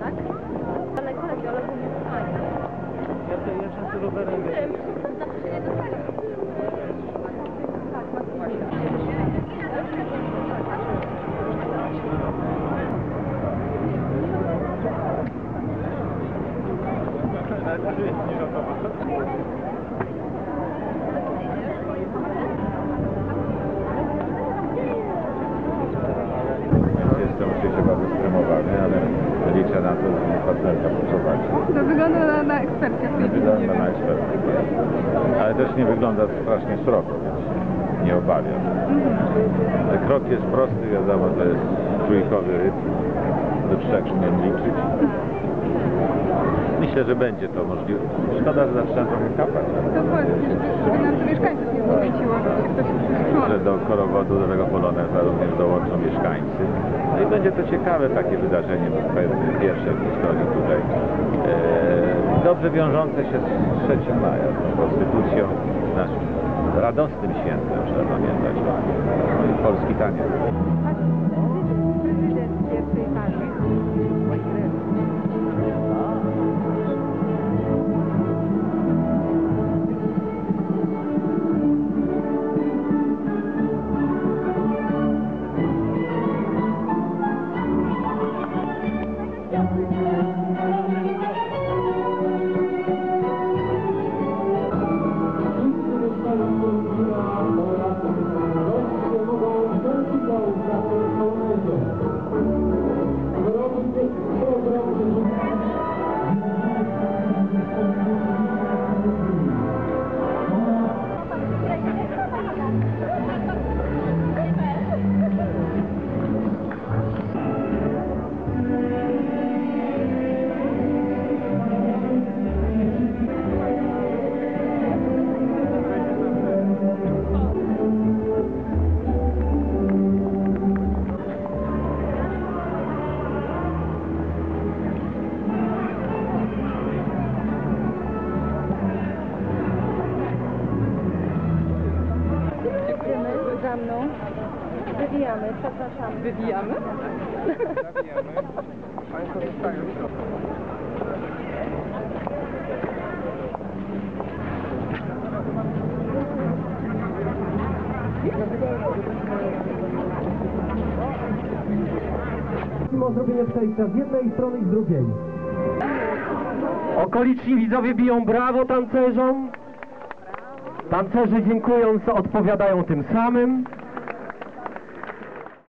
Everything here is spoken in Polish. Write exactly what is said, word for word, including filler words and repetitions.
Tak? Ale kolegi, ale nie fajnie. Ja to jeżdżę tu rowerem. Liczę na to, że mi pacjenta potrzebować. To wygląda na, na ekspertkę. Wygląda na ekspertkę. Ale też nie wygląda strasznie szeroko, więc nie obawiam. Mm. Krok jest prosty, wiadomo, to jest trójkowy rytm. Do trzech umiem liczyć. Myślę, że będzie to możliwe. Szkoda, że zawsze trochę kapać. To właśnie, żeby nam to mieszkańców nie zniechęciło. Że do korowodu, do tego poloneza również dołączą mieszkańcy. No i będzie to ciekawe takie wydarzenie, bo pierwsze w historii tutaj. E, dobrze wiążące się z trzeciego maja, z konstytucją, naszym radosnym świętem, trzeba pamiętać o polski taniec. Wywijamy, przepraszamy. Wywijamy? Zawijamy. Państwo zostają w środku. O zrobienie przejścia z jednej strony i z drugiej. Okoliczni widzowie biją brawo tancerzom. Tancerzy dziękując odpowiadają tym samym.